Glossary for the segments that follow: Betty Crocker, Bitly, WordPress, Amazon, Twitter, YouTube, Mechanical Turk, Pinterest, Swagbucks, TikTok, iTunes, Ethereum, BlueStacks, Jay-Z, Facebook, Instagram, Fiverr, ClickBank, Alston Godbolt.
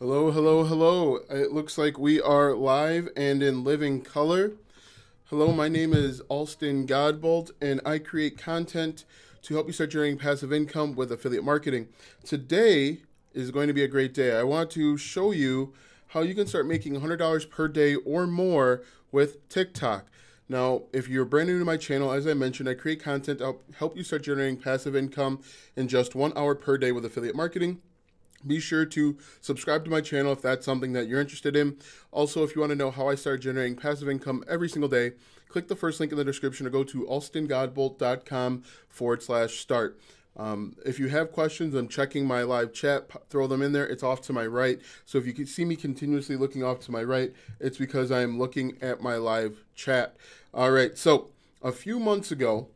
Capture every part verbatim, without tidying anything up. Hello, hello, hello. It looks like we are live and in living color. Hello, my name is Alston Godbolt, and I create content to help you start generating passive income with affiliate marketing. Today is going to be a great day. I want to show you how you can start making one hundred dollars per day or more with TikTok. Now, if you're brand new to my channel, as I mentioned, I create content to help you start generating passive income in just one hour per day with affiliate marketing. Be sure to subscribe to my channel if that's something that you're interested in. Also, if you want to know how I start generating passive income every single day, click the first link in the description or go to alston godbolt dot com forward slash start. Um, if you have questions, I'm checking my live chat, throw them in there. It's off to my right. So if you can see me continuously looking off to my right, it's because I'm looking at my live chat. All right. So a few months ago,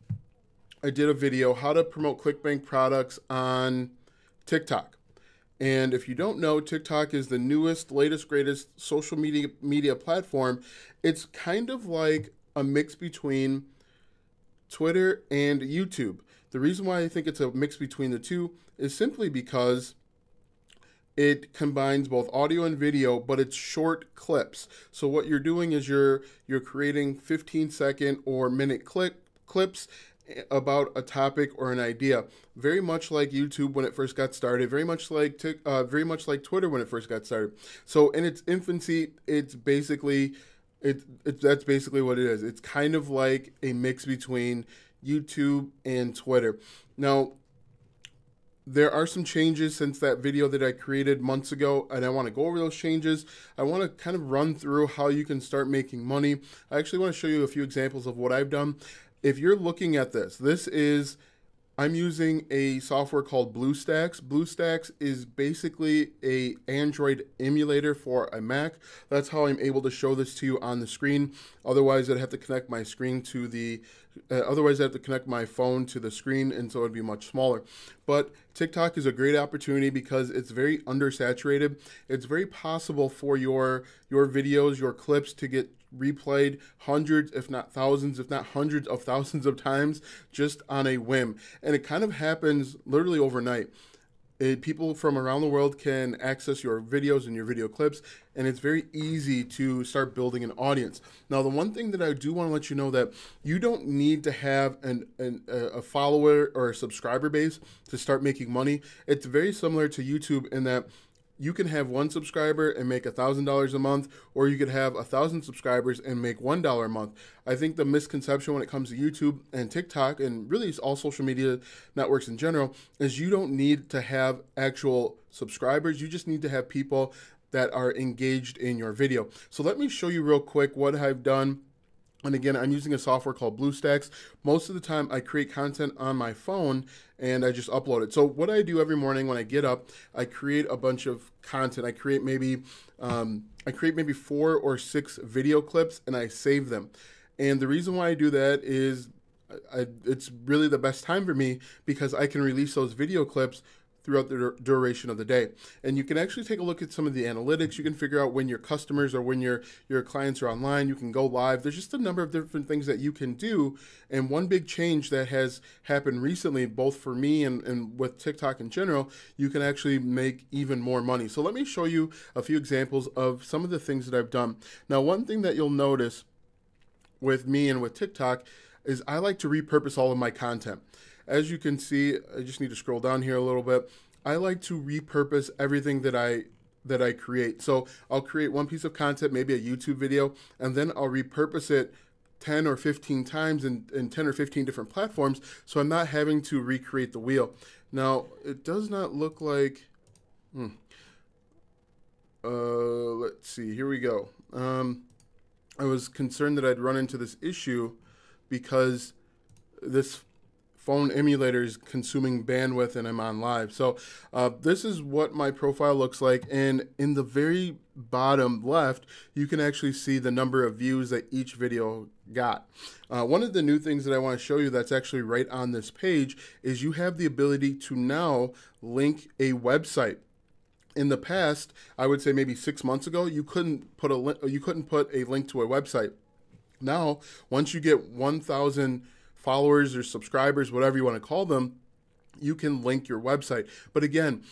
I did a video how to promote ClickBank products on TikTok. And if you don't know, TikTok is the newest, latest, greatest social media media platform. It's kind of like a mix between Twitter and YouTube. The reason why I think it's a mix between the two is simply because it combines both audio and video, but it's short clips. So what you're doing is you're you're creating fifteen second or minute clip clips about a topic or an idea, very much like YouTube when it first got started, very much like uh, very much like Twitter when it first got started. So in its infancy, it's basically it, it that's basically what it is. It's kind of like a mix between YouTube and Twitter. Now, there are some changes since that video that I created months ago, and I want to go over those changes. I want to kind of run through how you can start making money. I actually want to show you a few examples of what I've done. If you're looking at this, this is, I'm using a software called BlueStacks. BlueStacks is basically a Android emulator for a Mac. That's how I'm able to show this to you on the screen. Otherwise, I'd have to connect my screen to the, uh, otherwise I'd have to connect my phone to the screen, and so it'd be much smaller. But TikTok is a great opportunity because it's very undersaturated. It's very possible for your, your videos, your clips to get replayed hundreds, if not thousands, if not hundreds of thousands of times just on a whim. And it kind of happens literally overnight. It, people from around the world can access your videos and your video clips, and it's very easy to start building an audience. Now, the one thing that I do want to let you know that you don't need to have an, an, a follower or a subscriber base to start making money. It's very similar to YouTube in that you can have one subscriber and make one thousand dollars a month, or you could have one thousand subscribers and make one dollar a month. I think the misconception when it comes to YouTube and TikTok, and really all social media networks in general, is you don't need to have actual subscribers. You just need to have people that are engaged in your video. So let me show you real quick what I've done. And again, I'm using a software called BlueStacks. Most of the time I create content on my phone and I just upload it. So what I do every morning when I get up, I create a bunch of content. I create maybe, um, I create maybe four or six video clips and I save them. And the reason why I do that is I, it's really the best time for me because I can release those video clips throughout the duration of the day. And you can actually take a look at some of the analytics. You can figure out when your customers or when your, your clients are online. You can go live. There's just a number of different things that you can do. And one big change that has happened recently, both for me and, and with TikTok in general, you can actually make even more money. So let me show you a few examples of some of the things that I've done. Now, one thing that you'll notice with me and with TikTok is I like to repurpose all of my content. As you can see, I just need to scroll down here a little bit. I like to repurpose everything that I that I create. So I'll create one piece of content, maybe a YouTube video, and then I'll repurpose it ten or fifteen times in, in ten or fifteen different platforms. So I'm not having to recreate the wheel. Now, it does not look like, hmm. uh, let's see, here we go. Um, I was concerned that I'd run into this issue because this phone emulator is consuming bandwidth and I'm on live. So uh, this is what my profile looks like. And in the very bottom left, you can actually see the number of views that each video got. Uh, one of the new things that I want to show you that's actually right on this page is you have the ability to now link a website. In the past, I would say maybe six months ago, you couldn't put a you couldn't put a link to a website. Now, once you get one thousand followers or subscribers, whatever you want to call them, you can link your website. But again,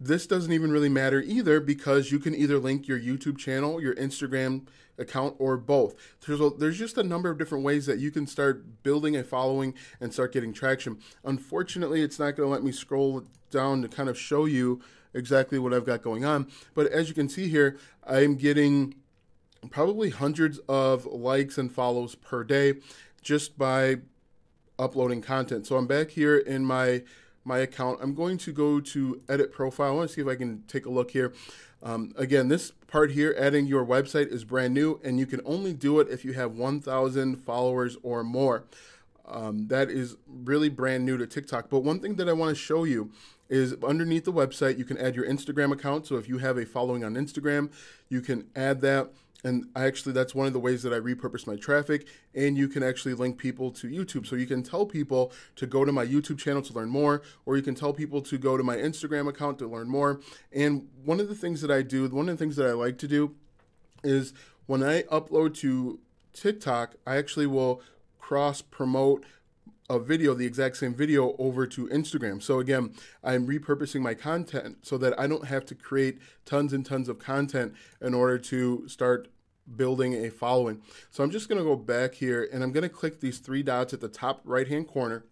this doesn't even really matter either, because you can either link your YouTube channel, your Instagram account, or both. There's, a, there's just a number of different ways that you can start building a following and start getting traction. Unfortunately, it's not going to let me scroll down to kind of show you exactly what I've got going on. But as you can see here, I'm getting probably hundreds of likes and follows per day just by uploading content. So I'm back here in my my account. I'm going to go to edit profile. I want to see if I can take a look here. Um, again, this part here, adding your website, is brand new, and you can only do it if you have one thousand followers or more. Um, that is really brand new to TikTok. But one thing that I want to show you is underneath the website, you can add your Instagram account. So if you have a following on Instagram, you can add that. And I actually, that's one of the ways that I repurpose my traffic, and you can actually link people to YouTube. So you can tell people to go to my YouTube channel to learn more, or you can tell people to go to my Instagram account to learn more. And one of the things that I do, one of the things that I like to do is when I upload to TikTok, I actually will cross promote a video, the exact same video, over to Instagram. So again, I'm repurposing my content so that I don't have to create tons and tons of content in order to start building a following. So I'm just gonna go back here and I'm gonna click these three dots at the top right-hand corner.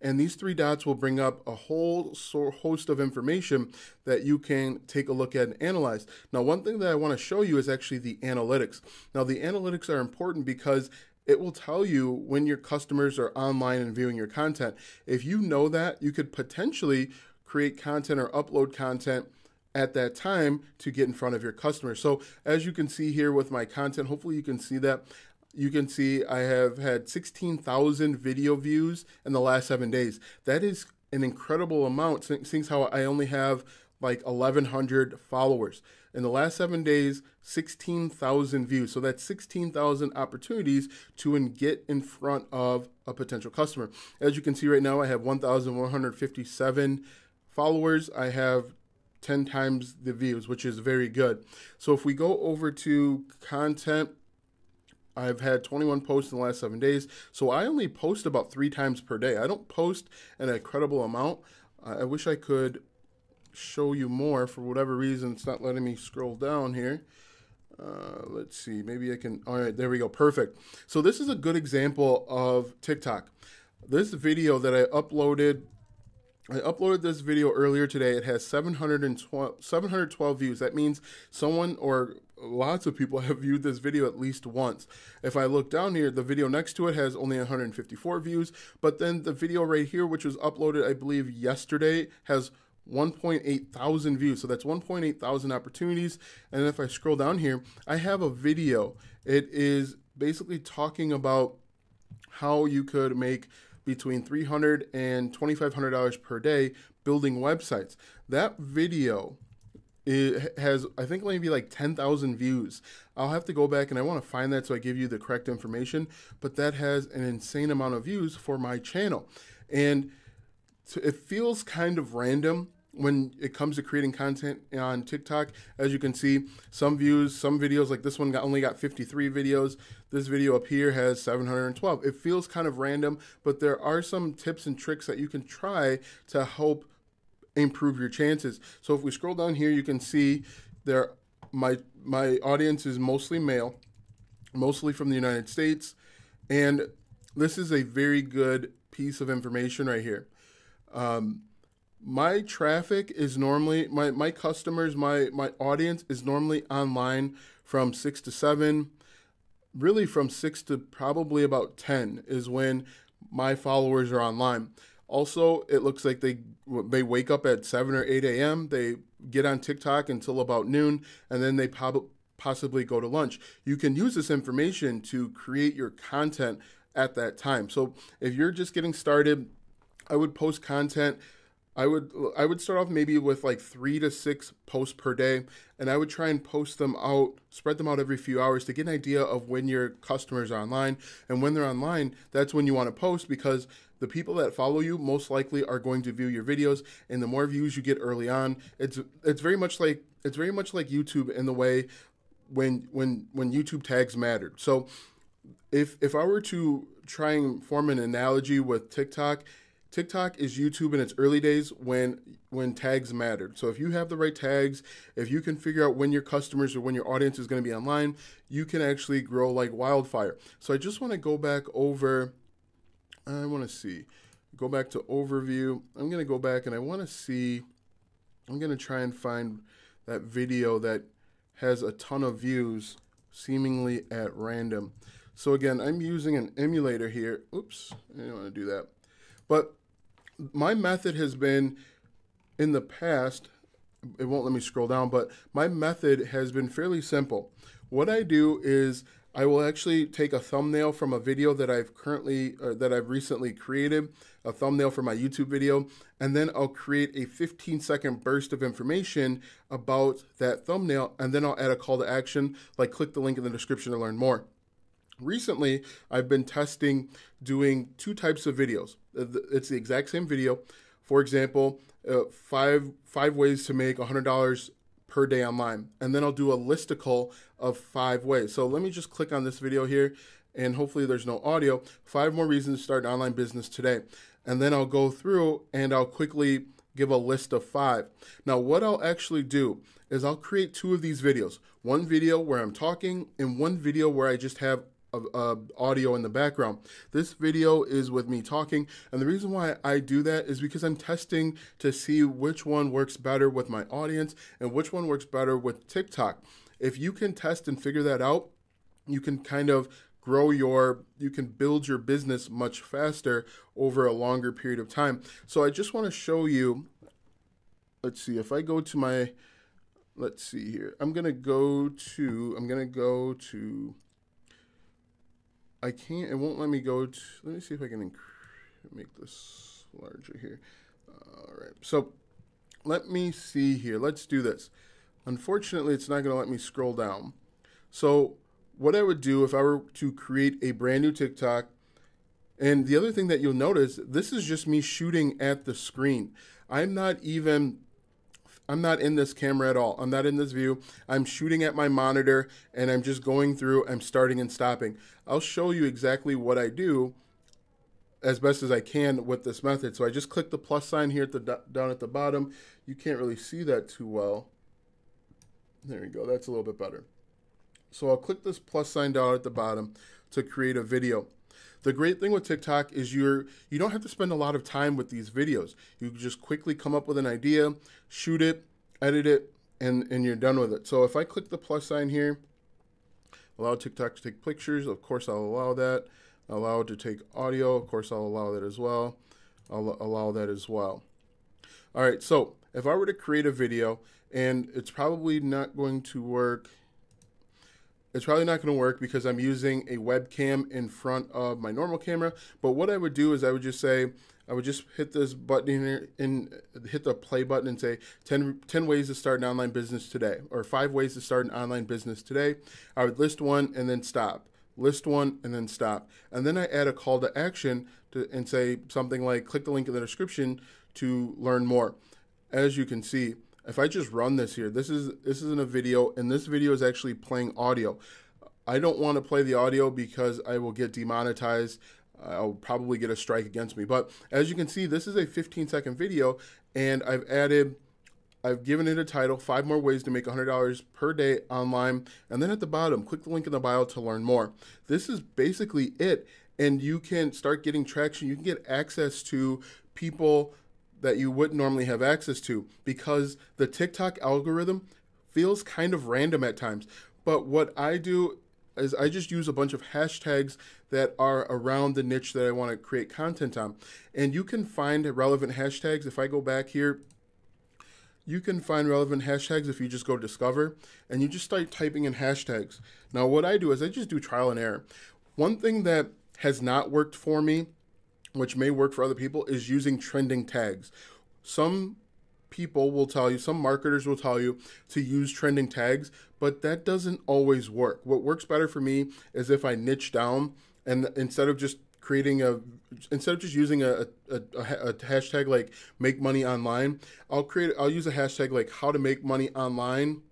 And these three dots will bring up a whole host of information that you can take a look at and analyze. Now, one thing that I wanna show you is actually the analytics. Now, the analytics are important because it will tell you when your customers are online and viewing your content. If you know that, you could potentially create content or upload content at that time to get in front of your customers. So as you can see here with my content, hopefully you can see that. You can see I have had sixteen thousand video views in the last seven days. That is an incredible amount, since how I only have like eleven hundred followers. In the last seven days, sixteen thousand views. So that's sixteen thousand opportunities to get in front of a potential customer. As you can see right now, I have one thousand one hundred fifty-seven followers. I have ten times the views, which is very good. So if we go over to content, I've had twenty-one posts in the last seven days. So I only post about three times per day. I don't post an incredible amount. Uh, I wish I could show you more. For whatever reason, it's not letting me scroll down here. Uh, let's see, maybe I can, all right, there we go, perfect. So this is a good example of TikTok. This video that I uploaded, I uploaded this video earlier today. It has seven hundred twelve views. That means someone or lots of people have viewed this video at least once. If I look down here, the video next to it has only one hundred fifty-four views, but then the video right here, which was uploaded, I believe, yesterday, has one point eight thousand views. So that's one point eight thousand opportunities. And if I scroll down here, I have a video. It is basically talking about how you could make between three hundred dollars and twenty-five hundred dollars per day building websites. That video, it has, I think, maybe like ten thousand views. I'll have to go back and I want to find that so I give you the correct information, but that has an insane amount of views for my channel. And so it feels kind of random when it comes to creating content on TikTok. As you can see, some views, some videos like this one got, only got fifty-three videos. This video up here has seven hundred twelve. It feels kind of random, but there are some tips and tricks that you can try to help improve your chances. So if we scroll down here, you can see there, my, my audience is mostly male, mostly from the United States. And this is a very good piece of information right here. Um, my traffic is normally, my, my customers, my, my audience is normally online from six to seven, really from six to probably about ten is when my followers are online. Also, it looks like they, they wake up at seven or eight A M They get on TikTok until about noon, and then they pop, possibly go to lunch. You can use this information to create your content at that time. So if you're just getting started, I would post content. I would I would start off maybe with like three to six posts per day, and I would try and post them out, spread them out every few hours to get an idea of when your customers are online. And when they're online, that's when you want to post, because the people that follow you most likely are going to view your videos, and the more views you get early on, it's it's very much like it's very much like YouTube in the way when when when YouTube tags mattered. So if if I were to try and form an analogy with TikTok, TikTok is YouTube in its early days when when tags mattered. So if you have the right tags, if you can figure out when your customers or when your audience is going to be online, you can actually grow like wildfire. So I just want to go back over, I want to see, go back to overview. I'm going to go back and I want to see, I'm going to try and find that video that has a ton of views seemingly at random. So again, I'm using an emulator here. Oops, I didn't want to do that. But my method has been in the past, it won't let me scroll down, but my method has been fairly simple. What I do is I will actually take a thumbnail from a video that I've currently, or that I've recently created, a thumbnail for my YouTube video, and then I'll create a fifteen second burst of information about that thumbnail, and then I'll add a call to action, like click the link in the description to learn more. Recently, I've been testing doing two types of videos. It's the exact same video. For example, uh, five, five ways to make one hundred dollars per day online. And then I'll do a listicle of five ways. So let me just click on this video here, and hopefully there's no audio. Five more reasons to start an online business today. And then I'll go through and I'll quickly give a list of five. Now, what I'll actually do is I'll create two of these videos. One video where I'm talking and one video where I just have Of, uh, audio in the background. This video is with me talking, and the reason why I do that is because I'm testing to see which one works better with my audience and which one works better with TikTok. If you can test and figure that out, you can kind of grow your, you can build your business much faster over a longer period of time. So I just want to show you, let's see, if I go to my, let's see here, I'm gonna go to, I'm gonna go to I can't, it won't let me go to, let me see if I can make this larger here. All right, so let me see here. Let's do this. Unfortunately, it's not going to let me scroll down. So what I would do if I were to create a brand new TikTok, and the other thing that you'll notice, this is just me shooting at the screen. I'm not even... I'm not in this camera at all. I'm not in this view. I'm shooting at my monitor and I'm just going through, I'm starting and stopping. I'll show you exactly what I do as best as I can with this method. So I just click the plus sign here at the, down at the bottom. You can't really see that too well. There we go, that's a little bit better. So I'll click this plus sign down at the bottom to create a video. The great thing with TikTok is you're, you don't have to spend a lot of time with these videos. You just quickly come up with an idea, shoot it, edit it, and, and you're done with it. So if I click the plus sign here, allow TikTok to take pictures, of course I'll allow that. Allow it to take audio, of course I'll allow that as well. I'll allow that as well. All right, so if I were to create a video, and it's probably not going to work, It's probably not going to work because I'm using a webcam in front of my normal camera. But what I would do is I would just say, I would just hit this button here and hit the play button and say ten, ten ways to start an online business today, or five ways to start an online business today. I would list one and then stop, list one and then stop. And then I add a call to action to, and say something like click the link in the description to learn more. As you can see, if I just run this here, this is this isn't a video, and this video is actually playing audio. I don't want to play the audio because I will get demonetized. I'll probably get a strike against me. But as you can see, this is a fifteen second video, and I've added, I've given it a title, five more ways to make one hundred dollars per day online. And then at the bottom, click the link in the bio to learn more. This is basically it, and you can start getting traction. You can get access to people that you wouldn't normally have access to, because the TikTok algorithm feels kind of random at times. But what I do is I just use a bunch of hashtags that are around the niche that I want to create content on. And you can find relevant hashtags. If I go back here, you can find relevant hashtags if you just go discover and you just start typing in hashtags. Now what I do is I just do trial and error. One thing that has not worked for me, which may work for other people, is using trending tags. Some people will tell you, some marketers will tell you to use trending tags, but that doesn't always work. What works better for me is if I niche down, and instead of just creating a, instead of just using a, a, a hashtag like make money online, I'll create, I'll use a hashtag like how to make money online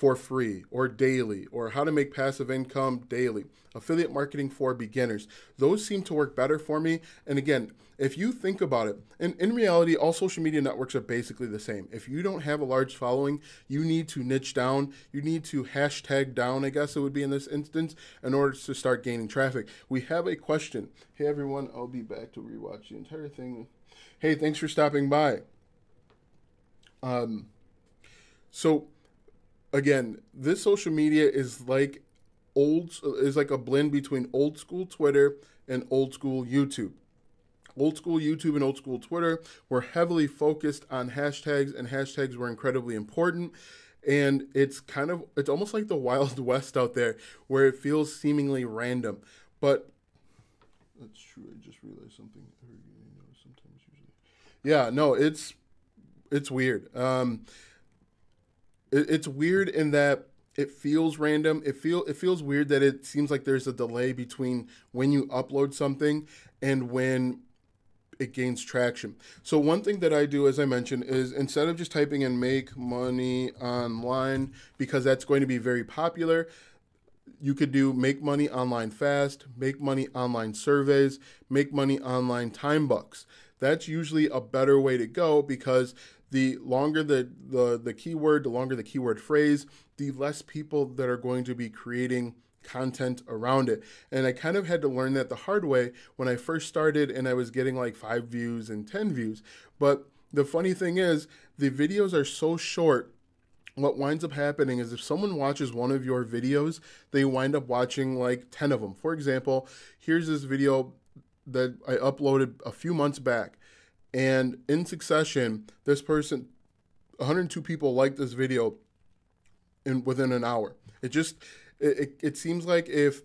for free or daily, or how to make passive income daily, affiliate marketing for beginners. Those seem to work better for me. And again, if you think about it, and in reality, all social media networks are basically the same. If you don't have a large following, you need to niche down. You need to hashtag down, I guess it would be in this instance, in order to start gaining traffic. We have a question. Hey everyone, I'll be back to rewatch the entire thing. Hey, thanks for stopping by. Um, so again, this social media is like old, is like a blend between old school Twitter and old school YouTube. Old school YouTube and old school Twitter were heavily focused on hashtags, and hashtags were incredibly important. And it's kind of, it's almost like the Wild West out there, where it feels seemingly random. But that's true. I just realized something. Sometimes, usually, yeah, no, it's it's weird. Um, it, it's weird in that it feels random. It feel it feels weird that it seems like there's a delay between when you upload something and when it gains traction. So one thing that I do, as I mentioned, is instead of just typing in "make money online," because that's going to be very popular, you could do "make money online fast," "make money online surveys," "make money online time bucks." That's usually a better way to go, because the longer the, the, the keyword, the longer the keyword phrase, the less people that are going to be creating content around it. And I kind of had to learn that the hard way when I first started, and I was getting like five views and ten views. But the funny thing is, the videos are so short. What winds up happening is if someone watches one of your videos, they wind up watching like ten of them. For example, here's this video that I uploaded a few months back, and in succession, this person, one hundred two people liked this video in within an hour. It just, It, it, it seems like if,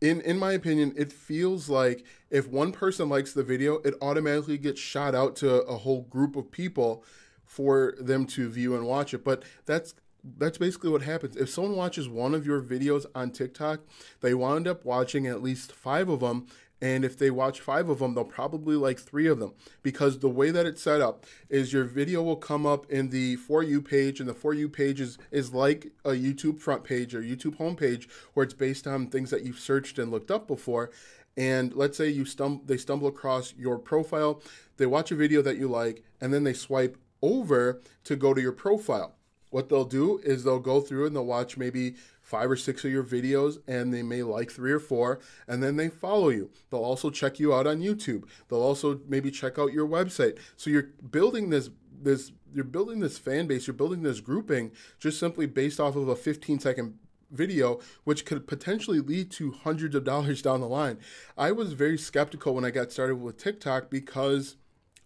in, in my opinion, it feels like if one person likes the video, it automatically gets shot out to a whole group of people for them to view and watch it. But that's that's basically what happens. If someone watches one of your videos on TikTok, they wound up watching at least five of them. And if they watch five of them, they'll probably like three of them, because the way that it's set up is your video will come up in the For You page, and the For You page is, is like a YouTube front page or YouTube homepage, where it's based on things that you've searched and looked up before. And let's say you stum- they stumble across your profile, they watch a video that you like, and then they swipe over to go to your profile. What they'll do is they'll go through and they'll watch maybe five or six of your videos, and they may like three or four, and then they follow you. They'll also check you out on YouTube. They'll also maybe check out your website. So you're building this, this, you're building this fan base, you're building this grouping just simply based off of a fifteen second video, which could potentially lead to hundreds of dollars down the line. I was very skeptical when I got started with TikTok, because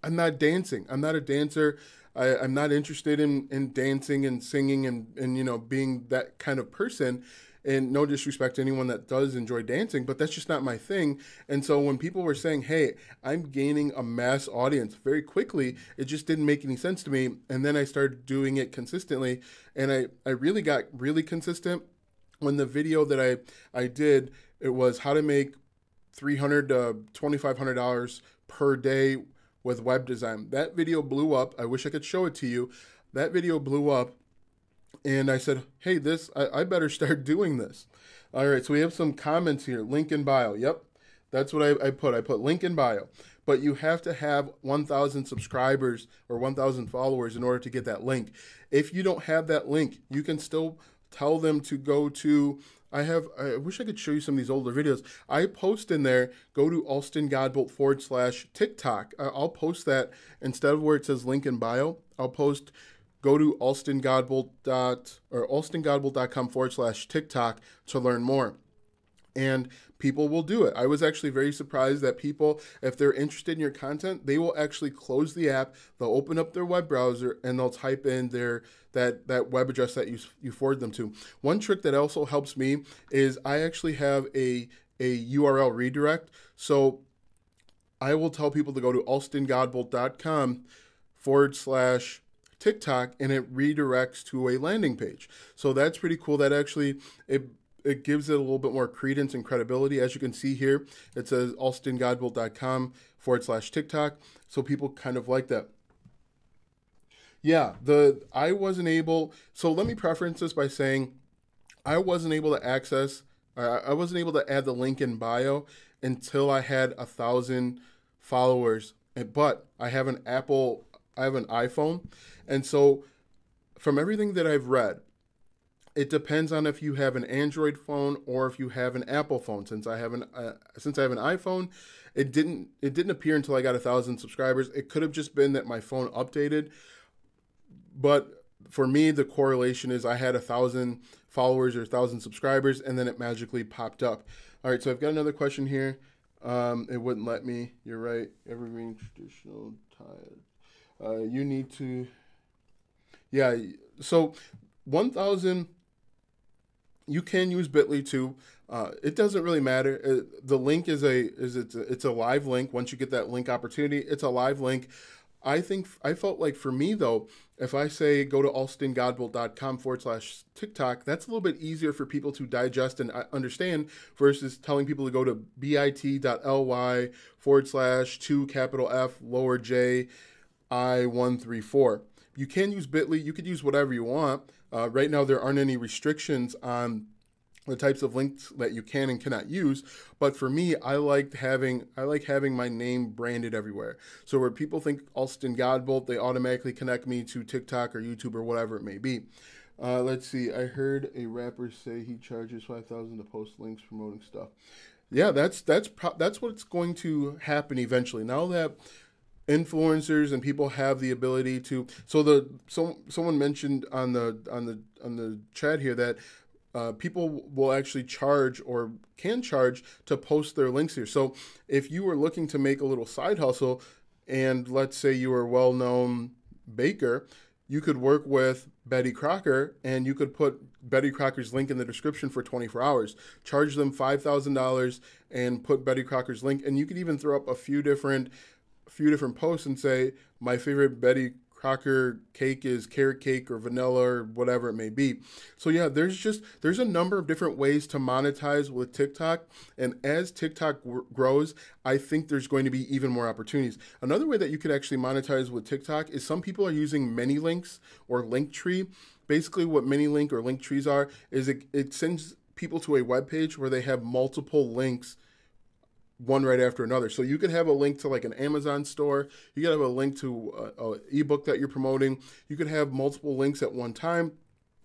I'm not dancing. I'm not a dancer. I, I'm not interested in, in dancing and singing and, and, you know, being that kind of person. And no disrespect to anyone that does enjoy dancing, but that's just not my thing. And so when people were saying, hey, I'm gaining a mass audience very quickly, it just didn't make any sense to me. And then I started doing it consistently. And I, I really got really consistent when the video that I, I did, it was how to make three hundred dollars to twenty-five hundred dollars per day with web design. That video blew up. I wish I could show it to you. That video blew up, and I said, hey, this, I, I better start doing this. All right, so we have some comments here. Link in bio. Yep, that's what I, I put. I put link in bio. But you have to have one thousand subscribers or one thousand followers in order to get that link. If you don't have that link, you can still tell them to go to, I have, I wish I could show you some of these older videos. I post in there, go to Alston Godbolt forward slash TikTok. I'll post that instead of where it says link in bio. I'll post, go to Alston Godbolt dot or alston godbolt dot com forward slash TikTok to learn more. And people will do it. I was actually very surprised that people, if they're interested in your content, they will actually close the app, they'll open up their web browser, and they'll type in their that, that web address that you, you forward them to. One trick that also helps me is I actually have a, a U R L redirect. So I will tell people to go to alston godbolt dot com forward slash TikTok, and it redirects to a landing page. So that's pretty cool. That actually, it It gives it a little bit more credence and credibility. As you can see here, it says alston godbolt dot com forward slash TikTok. So people kind of like that. yeah, the I wasn't able. So let me preference this by saying I wasn't able to access. Uh, I wasn't able to add the link in bio until I had a thousand followers. But I have an Apple. I have an iPhone, and so from everything that I've read, it depends on if you have an Android phone or if you have an Apple phone. Since I have an uh, since I have an iPhone, it didn't it didn't appear until I got a thousand subscribers. It could have just been that my phone updated, but for me, the correlation is I had a thousand followers or a thousand subscribers, and then it magically popped up. All right, so I've got another question here. Um, it wouldn't let me. You're right. Evergreen traditional tired. Uh, you need to. Yeah. So one thousand. You can use Bitly too. Uh, it doesn't really matter. It, the link is a is it's a, it's a live link. Once you get that link opportunity, it's a live link. I think I felt like for me though, if I say go to alstongodbolt.com forward slash TikTok, that's a little bit easier for people to digest and understand versus telling people to go to bit.ly forward slash two capital F lower J I one three four. You can use Bitly. You could use whatever you want. Uh, right now, there aren't any restrictions on the types of links that you can and cannot use. But for me, I liked having I like having my name branded everywhere. So where people think Alston Godbolt, they automatically connect me to TikTok or YouTube or whatever it may be. Uh, let's see. I heard a rapper say he charges five thousand dollars to post links promoting stuff. Yeah, that's that's pro- that's what's going to happen eventually. Now that influencers and people have the ability to, so the so someone mentioned on the on the on the chat here that uh, people will actually charge or can charge to post their links here. So if you were looking to make a little side hustle, and let's say you were a well-known baker, you could work with Betty Crocker and you could put Betty Crocker's link in the description for twenty-four hours, charge them five thousand dollars and put Betty Crocker's link. And you could even throw up a few different few different posts and say, my favorite Betty Crocker cake is carrot cake or vanilla or whatever it may be. So yeah, there's just, there's a number of different ways to monetize with TikTok. And as TikTok w- grows, I think there's going to be even more opportunities. Another way that you could actually monetize with TikTok is some people are using mini links or link tree. Basically what mini link or link trees are is it, it sends people to a web page where they have multiple links, one right after another. So you could have a link to like an Amazon store. You could have a link to a, a ebook that you're promoting. You could have multiple links at one time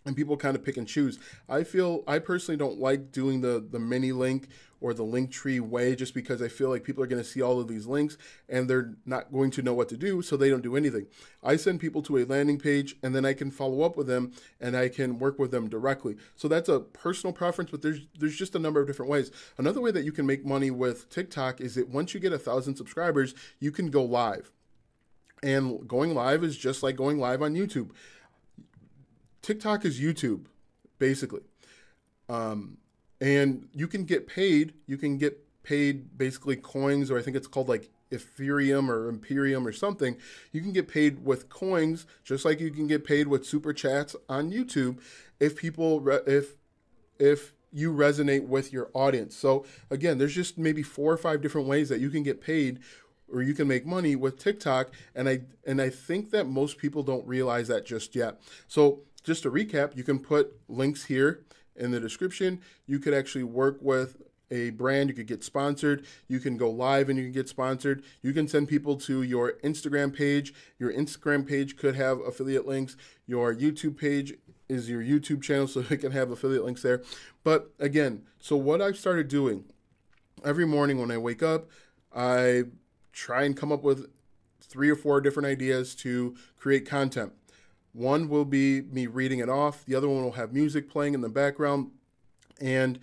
and people kind of pick and choose. I feel, I personally don't like doing the, the mini link or the link tree way, just because I feel like people are going to see all of these links and they're not going to know what to do. So they don't do anything. I send people to a landing page and then I can follow up with them and I can work with them directly. So that's a personal preference, but there's, there's just a number of different ways. Another way that you can make money with TikTok is that once you get a thousand subscribers, you can go live, and going live is just like going live on YouTube. TikTok is YouTube basically. Um, And you can get paid, you can get paid basically coins, or I think it's called like Ethereum or Imperium or something. You can get paid with coins, just like you can get paid with super chats on YouTube if people, if, if you resonate with your audience. So again, there's just maybe four or five different ways that you can get paid or you can make money with TikTok. And I, and I think that most people don't realize that just yet. So just to recap, you can put links here in the description. You could actually work with a brand. You could get sponsored. You can go live and you can get sponsored. You can send people to your Instagram page. Your Instagram page could have affiliate links. Your YouTube page is your YouTube channel, so it can have affiliate links there. But again, so what I've started doing every morning when I wake up, I try and come up with three or four different ideas to create content. One will be me reading it off. The other one will have music playing in the background, and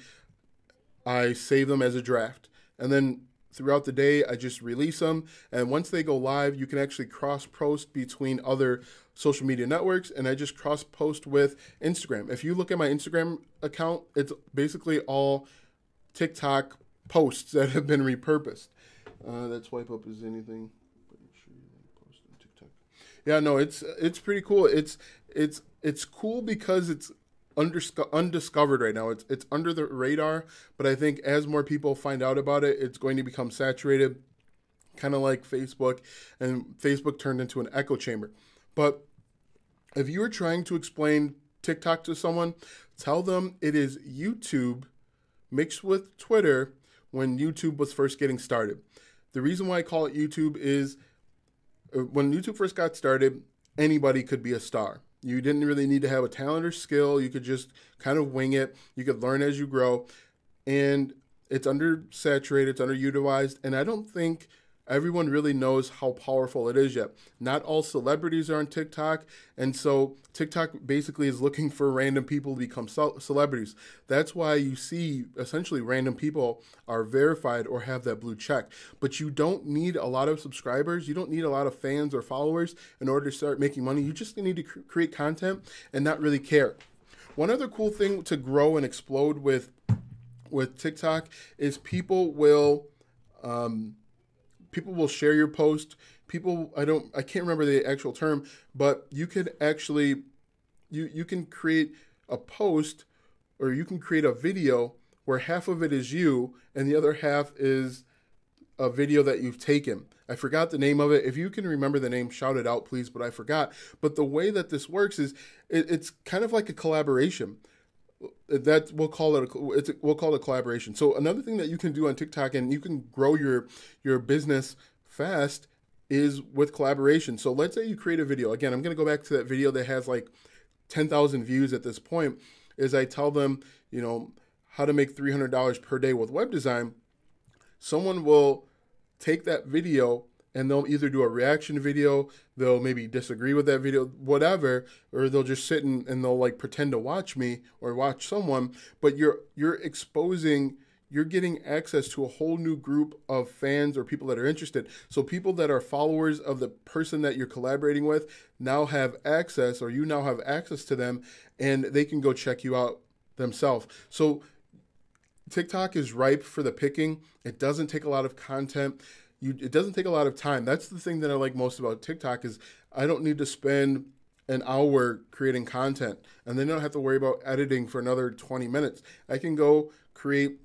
I save them as a draft. And then throughout the day, I just release them. And once they go live, you can actually cross post between other social media networks. And I just cross post with Instagram. If you look at my Instagram account, it's basically all TikTok posts that have been repurposed. Uh, that swipe up is anything. Yeah, no, it's it's pretty cool. It's it's it's cool because it's undisco- undiscovered right now. It's it's under the radar, but I think as more people find out about it, it's going to become saturated, kind of like Facebook, and Facebook turned into an echo chamber. But if you are trying to explain TikTok to someone, tell them it is YouTube mixed with Twitter when YouTube was first getting started. The reason why I call it YouTube is when YouTube first got started, anybody could be a star. You didn't really need to have a talent or skill. You could just kind of wing it. You could learn as you grow. And it's undersaturated, it's underutilized. And I don't think everyone really knows how powerful it is yet. Not all celebrities are on TikTok. And so TikTok basically is looking for random people to become celebrities. That's why you see essentially random people are verified or have that blue check. But you don't need a lot of subscribers. You don't need a lot of fans or followers in order to start making money. You just need to cr- create content and not really care. One other cool thing to grow and explode with, with TikTok is people will... Um, People will share your post. People, I don't, I can't remember the actual term, but you could actually, you, you can create a post or you can create a video where half of it is you and the other half is a video that you've taken. I forgot the name of it. If you can remember the name, shout it out, please, but I forgot. But the way that this works is it, it's kind of like a collaboration. That we'll call it a, it's a, we'll call it a collaboration. So another thing that you can do on TikTok and you can grow your your business fast is with collaboration. So let's say you create a video. Again, I'm going to go back to that video that has like ten thousand views at this point. Is I tell them, you know, how to make three hundred dollars per day with web design. Someone will take that video and they'll either do a reaction video, they'll maybe disagree with that video, whatever, or they'll just sit and, and they'll like pretend to watch me or watch someone, but you're you're exposing, you're getting access to a whole new group of fans or people that are interested. So people that are followers of the person that you're collaborating with now have access, or you now have access to them, and they can go check you out themselves. So TikTok is ripe for the picking. It doesn't take a lot of content. You, it doesn't take a lot of time. That's the thing that I like most about TikTok is I don't need to spend an hour creating content and then I don't have to worry about editing for another twenty minutes. I can go create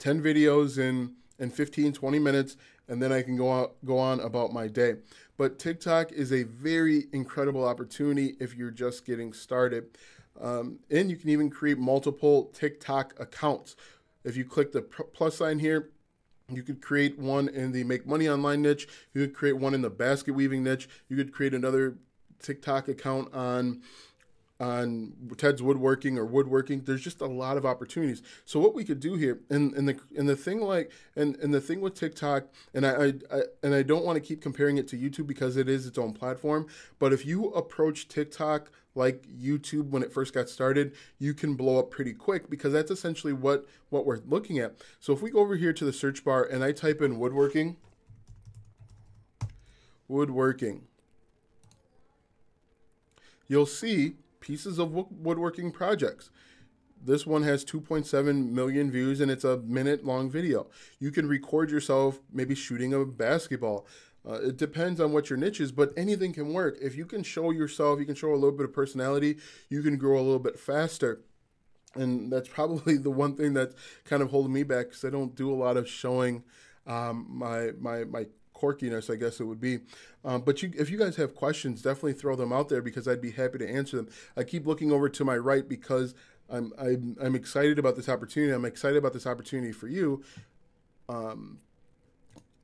ten videos in, in fifteen, twenty minutes, and then I can go out, go on about my day. But TikTok is a very incredible opportunity if you're just getting started. Um, and you can even create multiple TikTok accounts. If you click the plus sign here, you could create one in the make money online niche. You could create one in the basket weaving niche. You could create another TikTok account on, on Ted's woodworking or woodworking. There's just a lot of opportunities. So what we could do here, and, and the and the thing like and, and the thing with TikTok, and I, I, I and I don't want to keep comparing it to YouTube because it is its own platform. But if you approach TikTok like YouTube when it first got started, you can blow up pretty quick because that's essentially what, what we're looking at. So if we go over here to the search bar and I type in woodworking, woodworking, you'll see pieces of woodworking projects. This one has two point seven million views and it's a minute long video. You can record yourself maybe shooting a basketball. Uh, it depends on what your niche is, but anything can work. If you can show yourself, you can show a little bit of personality, you can grow a little bit faster. And that's probably the one thing that's kind of holding me back because I don't do a lot of showing um, my, my, my quirkiness, I guess it would be. Um, but you, if you guys have questions, definitely throw them out there because I'd be happy to answer them. I keep looking over to my right because I'm, I'm, I'm excited about this opportunity. I'm excited about this opportunity for you. Um,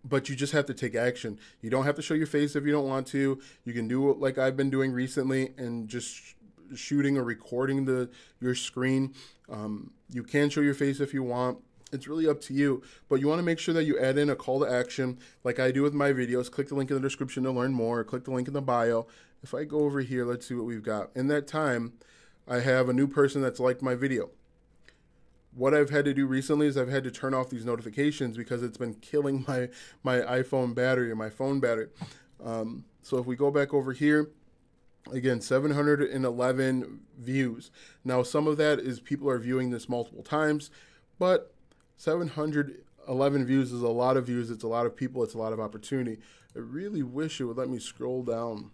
But you just have to take action. You don't have to show your face if you don't want to. You can do like I've been doing recently and just sh shooting or recording the your screen. Um, you can show your face if you want. It's really up to you. But you want to make sure that you add in a call to action like I do with my videos. Click the link in the description to learn more. Or click the link in the bio. If I go over here, let's see what we've got. In that time, I have a new person that's liked my video. What I've had to do recently is I've had to turn off these notifications because it's been killing my, my iPhone battery or my phone battery. Um, so if we go back over here, again, seven hundred eleven views. Now, some of that is people are viewing this multiple times, but seven hundred eleven views is a lot of views. It's a lot of people. It's a lot of opportunity. I really wish it would let me scroll down.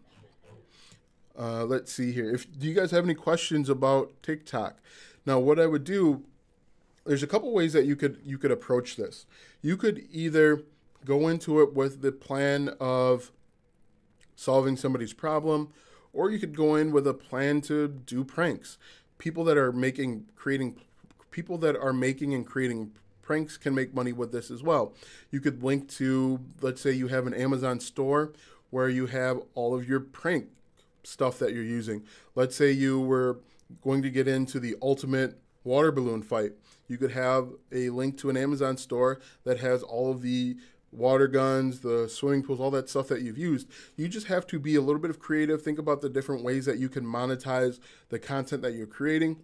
Uh, let's see here. If do you guys have any questions about TikTok? Now, what I would do... There's a couple ways that you could you could approach this. You could either go into it with the plan of solving somebody's problem, Or you could go in with a plan to do pranks. People that are making, creating, people that are making and creating pranks can make money with this as well. You could link to, let's say you have an Amazon store where you have all of your prank stuff that you're using. Let's say you were going to get into the ultimate water balloon fight. You could have a link to an Amazon store that has all of the water guns, the swimming pools, all that stuff that you've used. You just have to be a little bit of creative. Think about the different ways that you can monetize the content that you're creating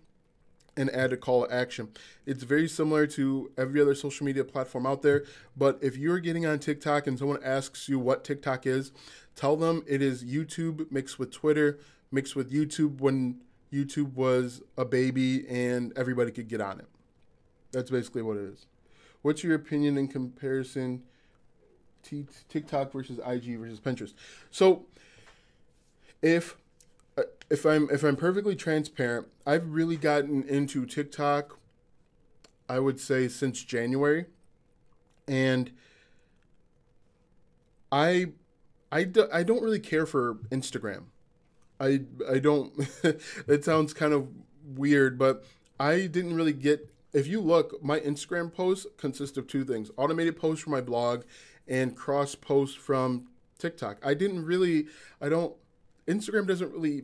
and add a call to action. It's very similar to every other social media platform out there, but if you're getting on TikTok and someone asks you what TikTok is, tell them it is YouTube mixed with Twitter, mixed with YouTube when YouTube was a baby and everybody could get on it. That's basically what it is. What's your opinion in comparison T TikTok versus I G versus Pinterest? So if if I'm if I'm perfectly transparent, I've really gotten into TikTok, I would say, since January, and I I, do, I don't really care for Instagram. I I don't it sounds kind of weird, but I didn't really get, if you look, my Instagram posts consist of two things: automated posts from my blog and cross posts from TikTok. I didn't really, I don't, Instagram doesn't really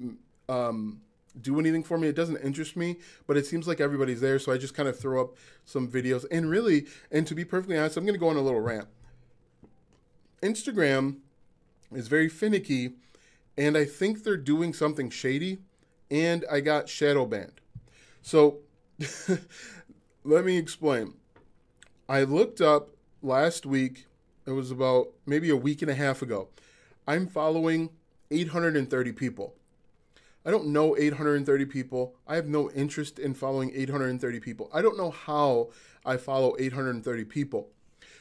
um, do anything for me. It doesn't interest me, but it seems like everybody's there, so I just kind of throw up some videos. And really, and to be perfectly honest, I'm going to go on a little rant. Instagram is very finicky, and I think they're doing something shady, and I got shadow banned. So let me explain. I looked up last week, it was about maybe a week and a half ago, I'm following eight hundred thirty people. I don't know eight hundred thirty people. I have no interest in following eight hundred thirty people. I don't know how I follow eight hundred thirty people.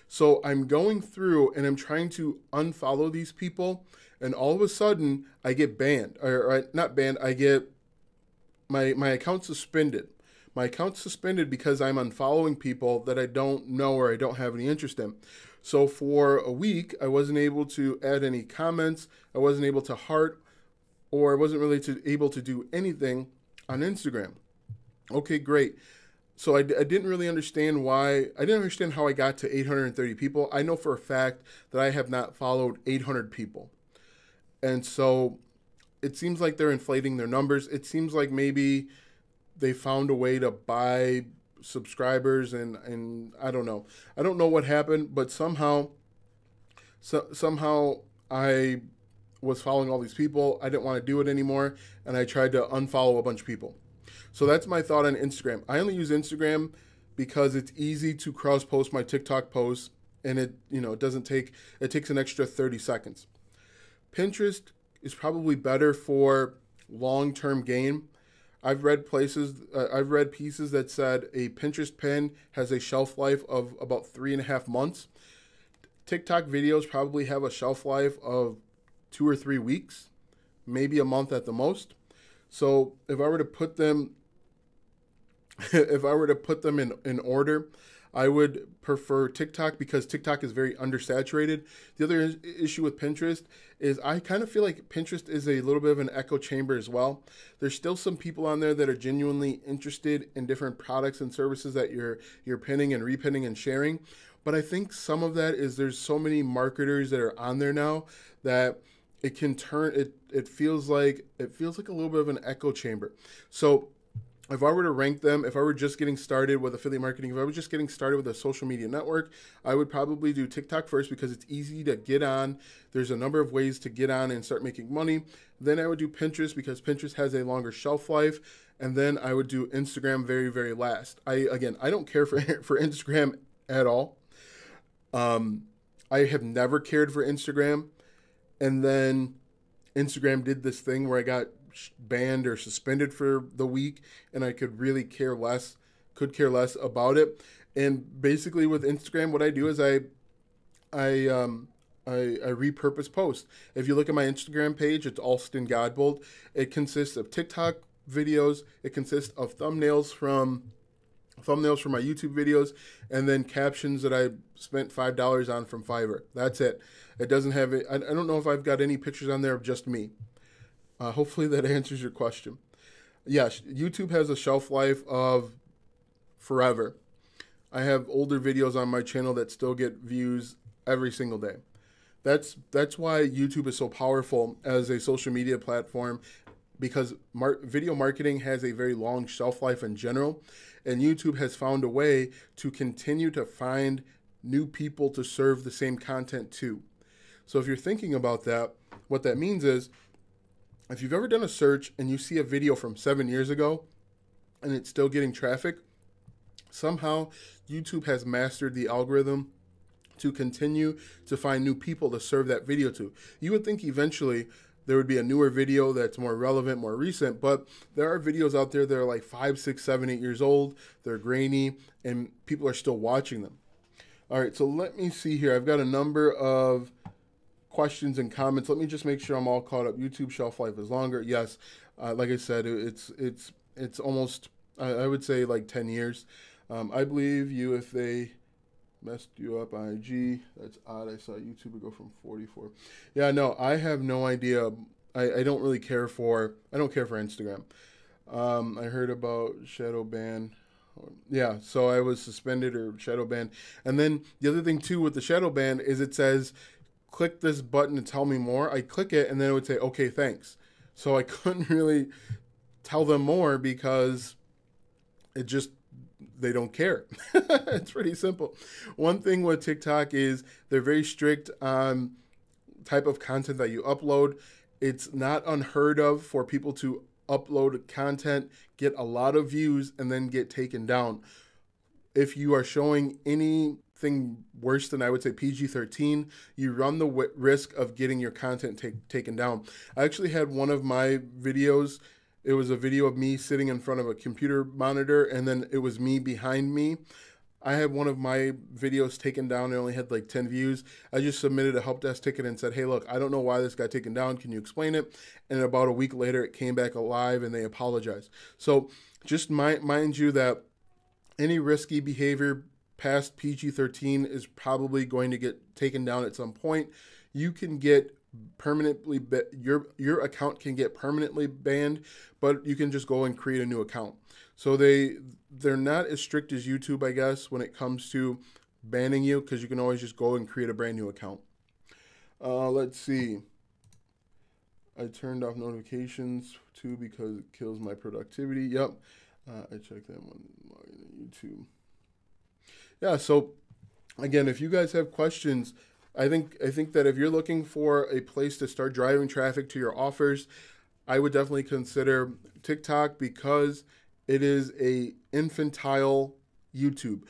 So I'm going through and I'm trying to unfollow these people, and all of a sudden I get banned, or, or not banned, I get my, my account suspended. My account's suspended because I'm unfollowing people that I don't know or I don't have any interest in. So for a week, I wasn't able to add any comments. I wasn't able to heart, or I wasn't really to, able to do anything on Instagram. Okay, great. So I, I didn't really understand why, I didn't understand how I got to eight hundred thirty people. I know for a fact that I have not followed eight hundred people. And so it seems like they're inflating their numbers. It seems like maybe they found a way to buy subscribers, and, and I don't know. I don't know what happened, but somehow so, somehow I was following all these people. I didn't want to do it anymore, and I tried to unfollow a bunch of people. So that's my thought on Instagram. I only use Instagram because it's easy to cross-post my TikTok posts, and it, you know, it doesn't take, it takes an extra thirty seconds. Pinterest is probably better for long-term gain. I've read places, uh, I've read pieces that said a Pinterest pin has a shelf life of about three and a half months. TikTok videos probably have a shelf life of two or three weeks, maybe a month at the most. So if I were to put them, if I were to put them in, in order, I would prefer TikTok because TikTok is very undersaturated. The other is, issue with Pinterest is I kind of feel like Pinterest is a little bit of an echo chamber as well. There's still some people on there that are genuinely interested in different products and services that you're you're pinning and repinning and sharing. But I think some of that is there's so many marketers that are on there now that it can turn it it feels like it feels like a little bit of an echo chamber. So if I were to rank them, if I were just getting started with affiliate marketing, if I was just getting started with a social media network, I would probably do TikTok first because it's easy to get on. There's a number of ways to get on and start making money. Then I would do Pinterest because Pinterest has a longer shelf life. And then I would do Instagram very, very last. I, again, I don't care for, for Instagram at all. Um, I have never cared for Instagram. And then Instagram did this thing where I got banned or suspended for the week, and I could really care less, could care less about it. And basically with Instagram, what I do is I, I, um, I, I repurpose posts. If you look at my Instagram page, it's Alston Godbolt. It consists of TikTok videos. It consists of thumbnails from, thumbnails from my YouTube videos, and then captions that I spent five dollars on from Fiverr. That's it. It doesn't have it. I, I don't know if I've got any pictures on there of just me. Uh, hopefully that answers your question. Yeah, YouTube has a shelf life of forever. I have older videos on my channel that still get views every single day. That's that's why YouTube is so powerful as a social media platform, because mar- video marketing has a very long shelf life in general, and YouTube has found a way to continue to find new people to serve the same content to. So if you're thinking about that, what that means is, if you've ever done a search and you see a video from seven years ago and it's still getting traffic, somehow YouTube has mastered the algorithm to continue to find new people to serve that video to. You would think eventually there would be a newer video that's more relevant, more recent, but there are videos out there that are like five, six, seven, eight years old. They're grainy and people are still watching them. All right, so let me see here. I've got a number of questions and comments. Let me just make sure I'm all caught up. YouTube shelf life is longer. Yes, uh, like I said, it's it's it's almost, I would say like ten years. Um, I believe you if they messed you up, I G. That's odd. I saw YouTube go from forty-four. Yeah, no, I have no idea. I, I don't really care for, I don't care for Instagram. Um, I heard about shadow ban. Yeah, so I was suspended or shadow banned. And then the other thing too with the shadow ban is it says, click this button to tell me more. I click it and then it would say, okay, thanks. So I couldn't really tell them more because it just, they don't care. It's pretty simple. One thing with TikTok is they're very strict on type of content that you upload. It's not unheard of for people to upload content, get a lot of views, and then get taken down. If you are showing anything worse than, I would say, P G thirteen, you run the w risk of getting your content take, taken down. I actually had one of my videos. It was a video of me sitting in front of a computer monitor, and then it was me behind me. I had one of my videos taken down. It only had like ten views. I just submitted a help desk ticket and said, hey, look, I don't know why this got taken down. Can you explain it? And about a week later, it came back alive and they apologized. So just mind, mind you that any risky behavior past P G thirteen is probably going to get taken down at some point. You can get permanently, your your account can get permanently banned, but you can just go and create a new account. So they they're not as strict as YouTube, I guess, when it comes to banning you, because you can always just go and create a brand new account. Uh, let's see. I turned off notifications too because it kills my productivity. Yep, uh, I checked that one on YouTube. Yeah. So again, if you guys have questions. I think I think that if you're looking for a place to start driving traffic to your offers, I would definitely consider TikTok because it is a infantile YouTube.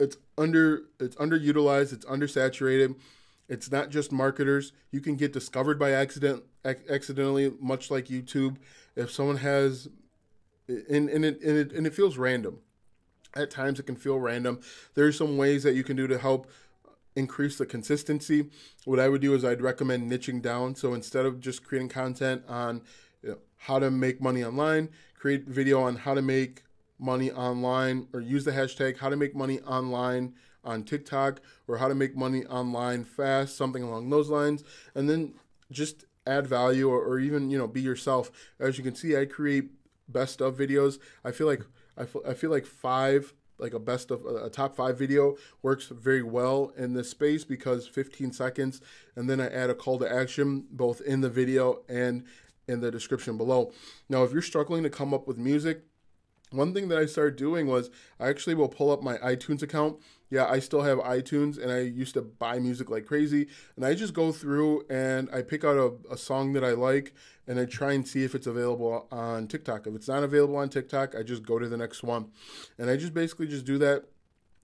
It's under it's underutilized, it's undersaturated. It's not just marketers. You can get discovered by accident accidentally, much like YouTube. If someone has, and and it and it, and it feels random. At times it can feel random. There are some ways that you can do to help increase the consistency. What I would do is I'd recommend niching down. So instead of just creating content on you know, how to make money online, create video on how to make money online, or use the hashtag how to make money online on TikTok, or how to make money online fast, something along those lines. And then just add value, or, or even, you know, be yourself. As you can see, I create best of videos. I feel like, I feel, I feel like five like a best of a top five video works very well in this space because fifteen seconds, and then I add a call to action both in the video and in the description below. Now, if you're struggling to come up with music, one thing that I started doing was I actually will pull up my iTunes account. Yeah, I still have iTunes and I used to buy music like crazy. And I just go through and I pick out a, a song that I like and I try and see if it's available on TikTok. If it's not available on TikTok, I just go to the next one. And I just basically just do that.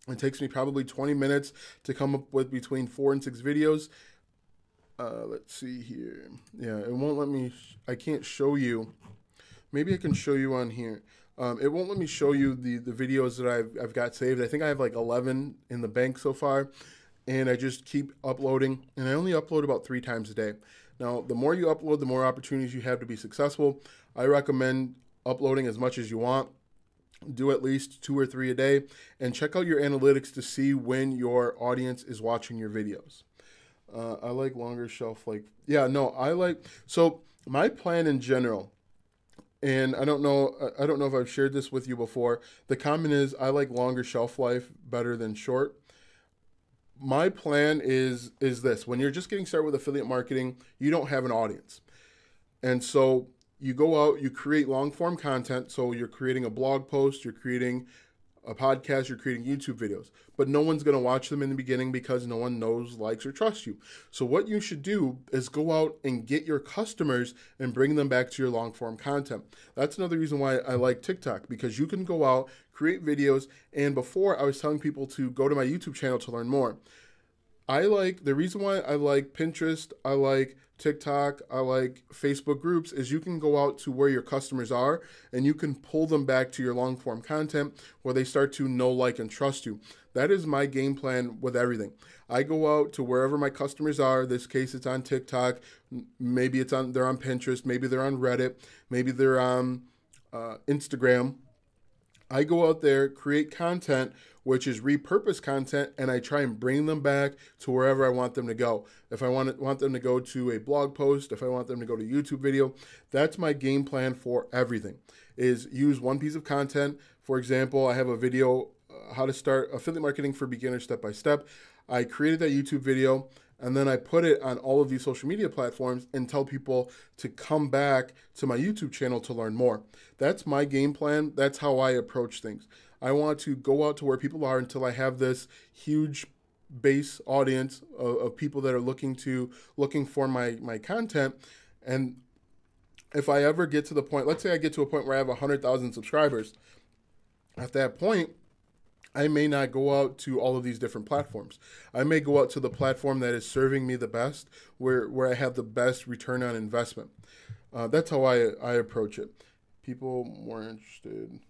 It takes me probably twenty minutes to come up with between four and six videos. Uh, let's see here. Yeah, it won't let me, I can't show you. Maybe I can show you on here. Um, it won't let me show you the, the videos that I've, I've got saved. I think I have like eleven in the bank so far, and I just keep uploading, and I only upload about three times a day. Now, the more you upload, the more opportunities you have to be successful. I recommend uploading as much as you want. Do at least two or three a day, and check out your analytics to see when your audience is watching your videos. Uh, I like longer shelf life. Yeah, no, I like, so my plan in general, and I don't know, I don't know if I've shared this with you before. The comment is I like longer shelf life better than short. My plan is, is this: when you're just getting started with affiliate marketing, you don't have an audience. And so you go out, you create long form content. So you're creating a blog post, you're creating a podcast, you're creating YouTube videos, but no one's going to watch them in the beginning because no one knows, likes, or trusts you. So what you should do is go out and get your customers and bring them back to your long form content. That's another reason why I like TikTok, because you can go out, create videos. And before, I was telling people to go to my YouTube channel to learn more. I like, the reason why I like Pinterest, I like TikTok, I like Facebook groups, is you can go out to where your customers are and you can pull them back to your long form content where they start to know, like, and trust you. That is my game plan with everything. I go out to wherever my customers are. In this case, it's on TikTok. Maybe it's on, they're on Pinterest. Maybe they're on Reddit. Maybe they're on uh, Instagram. I go out there, create content, which is repurposed content, and I try and bring them back to wherever I want them to go. If I want to, want them to go to a blog post, if I want them to go to a YouTube video, that's my game plan for everything, is use one piece of content. For example, I have a video, uh, how to start affiliate marketing for beginners step by step. I created that YouTube video, and then I put it on all of these social media platforms and tell people to come back to my YouTube channel to learn more. That's my game plan. That's how I approach things. I want to go out to where people are until I have this huge base audience of, of people that are looking to looking for my, my content. And if I ever get to the point, let's say I get to a point where I have one hundred thousand subscribers, at that point, I may not go out to all of these different platforms. I may go out to the platform that is serving me the best, where, where I have the best return on investment. Uh, that's how I, I approach it. People more interested in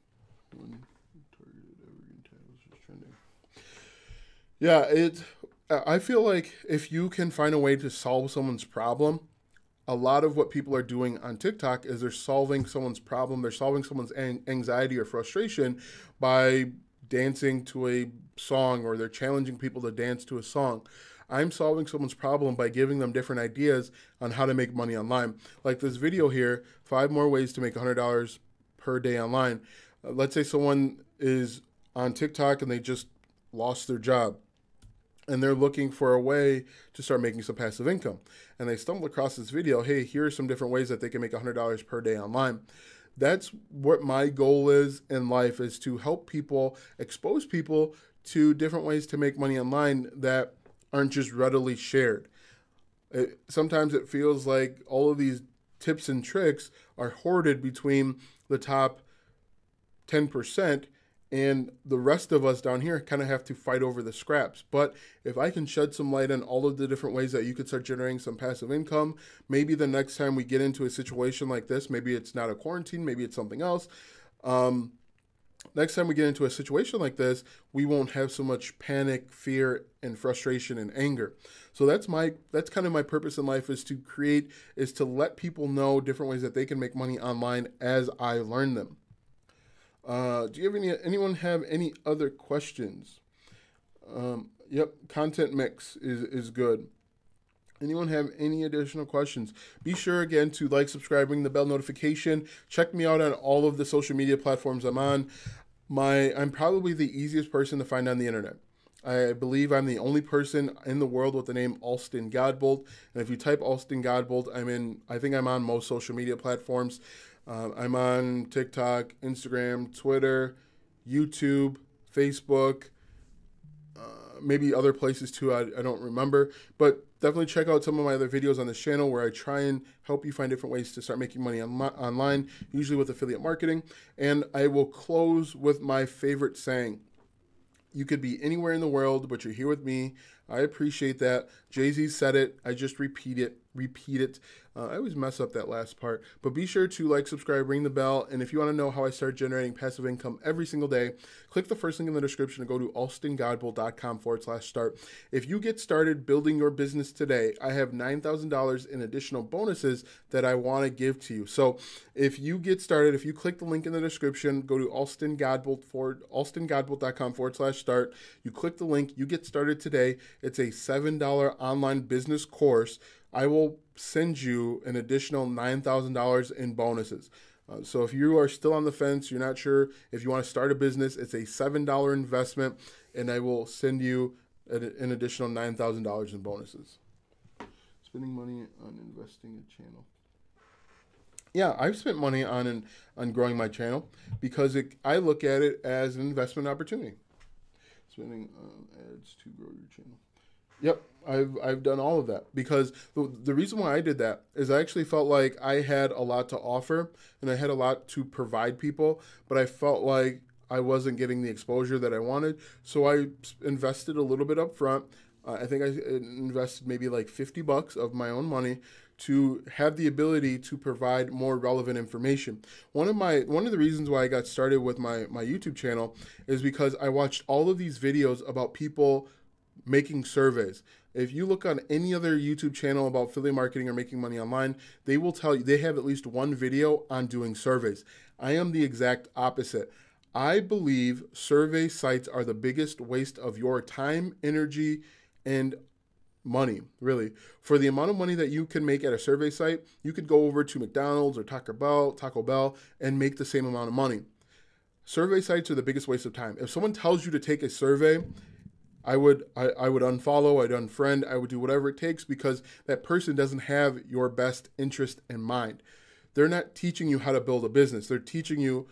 targeted evergreen titles is trending. Yeah, it, I feel like if you can find a way to solve someone's problem, a lot of what people are doing on TikTok is they're solving someone's problem. They're solving someone's anxiety or frustration by dancing to a song, or they're challenging people to dance to a song. I'm solving someone's problem by giving them different ideas on how to make money online. Like this video here, five more ways to make one hundred dollars per day online. Uh, let's say someone is on TikTok and they just lost their job and they're looking for a way to start making some passive income. And they stumble across this video. Hey, here are some different ways that they can make one hundred dollars per day online. That's what my goal is in life, is to help people, expose people to different ways to make money online that aren't just readily shared. It, sometimes it feels like all of these tips and tricks are hoarded between the top ten percent, and the rest of us down here kind of have to fight over the scraps. But if I can shed some light on all of the different ways that you could start generating some passive income, maybe the next time we get into a situation like this, maybe it's not a quarantine, maybe it's something else. Um, next time we get into a situation like this, we won't have so much panic, fear, and frustration and anger. So that's my, that's kind of my purpose in life, is to create, is to let people know different ways that they can make money online as I learn them. Uh, do you have any, anyone have any other questions? Um, yep. Content mix is, is good. Anyone have any additional questions? Be sure again to like, subscribe, ring the bell notification. Check me out on all of the social media platforms I'm on. My, I'm probably the easiest person to find on the internet. I believe I'm the only person in the world with the name Alston Godbolt. And if you type Alston Godbolt, I'm in, I think I'm on most social media platforms. Uh, I'm on TikTok, Instagram, Twitter, YouTube, Facebook, uh, maybe other places too. I, I don't remember, but definitely check out some of my other videos on this channel where I try and help you find different ways to start making money on online, usually with affiliate marketing. And I will close with my favorite saying. You could be anywhere in the world, but you're here with me. I appreciate that. Jay-Z said it. I just repeat it, repeat it. Uh, I always mess up that last part, but be sure to like, subscribe, ring the bell. And if you want to know how I start generating passive income every single day, click the first link in the description and go to alston godbolt dot com forward slash start. If you get started building your business today, I have nine thousand dollars in additional bonuses that I want to give to you. So if you get started, if you click the link in the description, go to alston godbolt forward, alston godbolt dot com forward slash start. You click the link, you get started today. It's a seven dollar online business course I will send you an additional nine thousand dollars in bonuses. Uh, so if you are still on the fence, you're not sure if you want to start a business, it's a seven dollar investment, and I will send you an additional nine thousand dollars in bonuses. Spending money on investing a channel. Yeah, I've spent money on on growing my channel because it, I look at it as an investment opportunity. Spending on ads to grow your channel. Yep, I've I've done all of that because the, the reason why I did that is I actually felt like I had a lot to offer and I had a lot to provide people, but I felt like I wasn't getting the exposure that I wanted, so I invested a little bit up front. Uh, I think I invested maybe like fifty bucks of my own money to have the ability to provide more relevant information. One of my one of the reasons why I got started with my my YouTube channel is because I watched all of these videos about people making surveys. If you look on any other YouTube channel about affiliate marketing or making money online, they will tell you they have at least one video on doing surveys. I am the exact opposite. I believe survey sites are the biggest waste of your time, energy, and money, really. For the amount of money that you can make at a survey site, you could go over to McDonald's or Taco Bell, Taco Bell and make the same amount of money. Survey sites are the biggest waste of time. If someone tells you to take a survey, I would I, I would unfollow, I'd unfriend, I would do whatever it takes because that person doesn't have your best interest in mind. They're not teaching you how to build a business. They're teaching you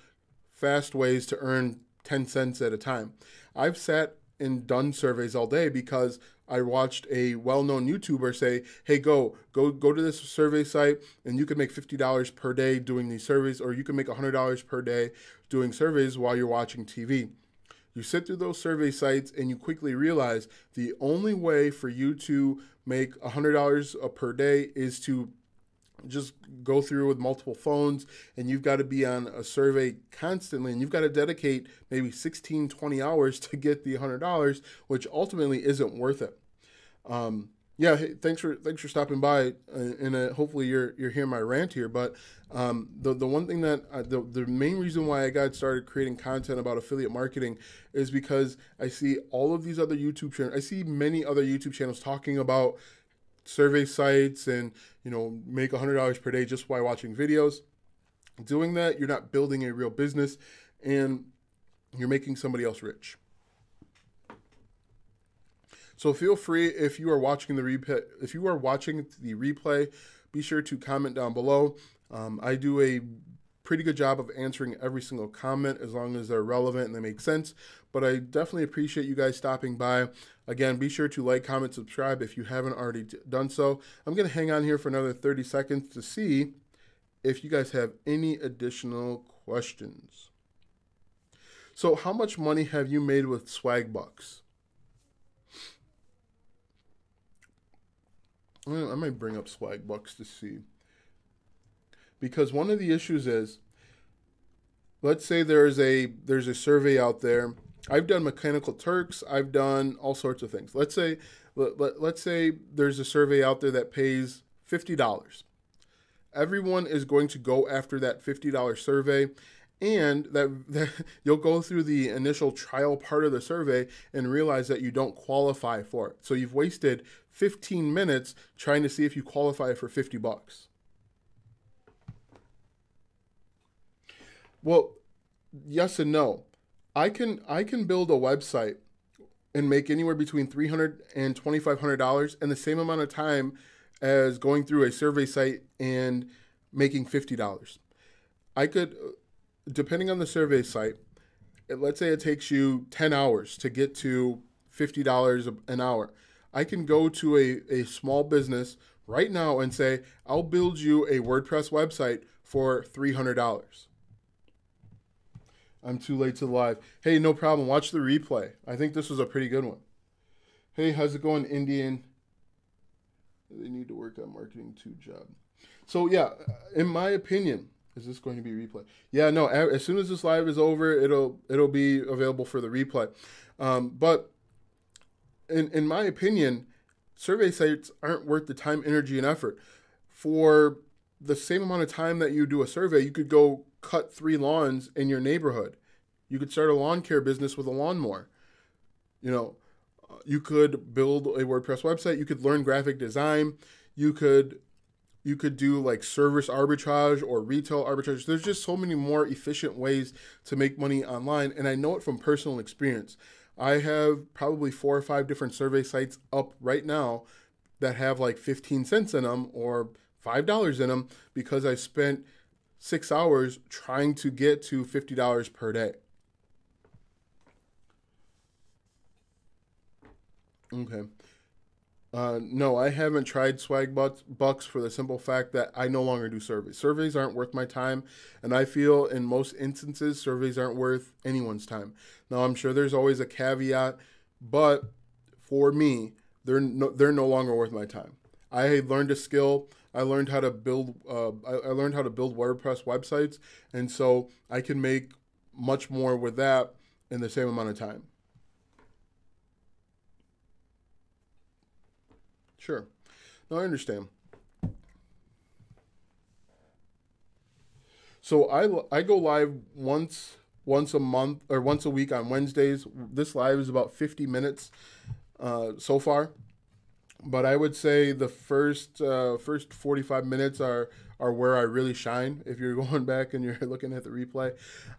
fast ways to earn ten cents at a time. I've sat and done surveys all day because I watched a well-known YouTuber say, hey, go, go, go to this survey site and you can make fifty dollars per day doing these surveys, or you can make one hundred dollars per day doing surveys while you're watching T V. You sit through those survey sites and you quickly realize the only way for you to make one hundred dollars per day is to just go through with multiple phones, and you've got to be on a survey constantly, and you've got to dedicate maybe sixteen, twenty hours to get the one hundred dollars, which ultimately isn't worth it. Um, yeah, hey, thanks for thanks for stopping by, and uh, hopefully you're you're hearing my rant here. But um, the the one thing that I, the the main reason why I got started creating content about affiliate marketing is because I see all of these other YouTube channels. I see many other YouTube channels talking about survey sites and you know make one hundred dollars per day just by watching videos. Doing that, you're not building a real business, and you're making somebody else rich. So feel free, if you are watching the replay, if you are watching the replay, be sure to comment down below. Um, I do a pretty good job of answering every single comment as long as they're relevant and they make sense. But I definitely appreciate you guys stopping by. Again, be sure to like, comment, subscribe if you haven't already done so. I'm going to hang on here for another thirty seconds to see if you guys have any additional questions. So how much money have you made with Swagbucks? I might bring up Swagbucks to see, because one of the issues is, let's say there's a there's a survey out there. I've done Mechanical Turks, I've done all sorts of things. Let's say let, let, let's say there's a survey out there that pays fifty dollars. Everyone is going to go after that fifty dollar survey, and that, that you'll go through the initial trial part of the survey and realize that you don't qualify for it. So you've wasted fifteen minutes trying to see if you qualify for fifty bucks. Well, yes and no. I can I can build a website and make anywhere between three hundred dollars and twenty-five hundred dollars in the same amount of time as going through a survey site and making fifty dollars. I could, depending on the survey site, let's say it takes you ten hours to get to fifty dollars an hour. I can go to a, a small business right now and say, I'll build you a WordPress website for three hundred dollars. I'm too late to live. Hey, no problem. Watch the replay. I think this was a pretty good one. Hey, how's it going, Indian? They need to work on marketing too, job. So yeah, in my opinion, is this going to be replay? Yeah, no, as soon as this live is over, it'll it'll be available for the replay. Um, but in, in my opinion, survey sites aren't worth the time, energy, and effort. For the same amount of time that you do a survey, you could go cut three lawns in your neighborhood. You could start a lawn care business with a lawnmower. You know, you could build a WordPress website. You could learn graphic design. You could you could do like service arbitrage or retail arbitrage. There's just so many more efficient ways to make money online. And I know it from personal experience. I have probably four or five different survey sites up right now that have like fifteen cents in them or five dollars in them because I spent six hours trying to get to fifty dollars per day. Okay. Uh, no, I haven't tried Swagbucks for the simple fact that I no longer do surveys. Surveys aren't worth my time, and I feel in most instances, surveys aren't worth anyone's time. Now, I'm sure there's always a caveat, but for me, they're no, they're no longer worth my time. I had learned a skill. I learned how to build. Uh, I, I learned how to build WordPress websites, and so I can make much more with that in the same amount of time. Sure. No, I understand. So I, I go live once once a month or once a week on Wednesdays. This live is about fifty minutes uh, so far, but I would say the first uh, first forty-five minutes are are where I really shine. If you're going back and you're looking at the replay,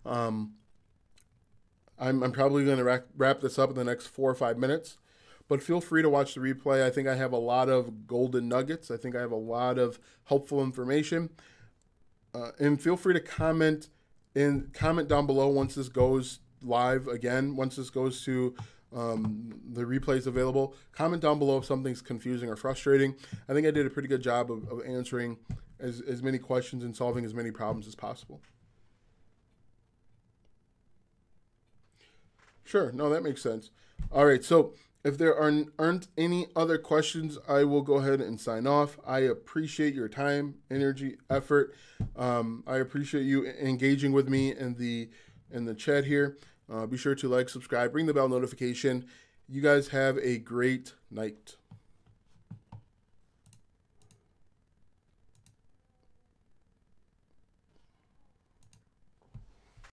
um, I'm I'm probably going to wrap, wrap this up in the next four or five minutes. But feel free to watch the replay. I think I have a lot of golden nuggets. I think I have a lot of helpful information. Uh, and feel free to comment in comment down below once this goes live again, once this goes to um, the replays available. Comment down below if something's confusing or frustrating. I think I did a pretty good job of, of answering as, as many questions and solving as many problems as possible. Sure, no, that makes sense. All right, so if there aren't any other questions, I will go ahead and sign off. I appreciate your time, energy, effort. Um, I appreciate you engaging with me in the in the chat here. Uh, be sure to like, subscribe, ring the bell notification. You guys have a great night.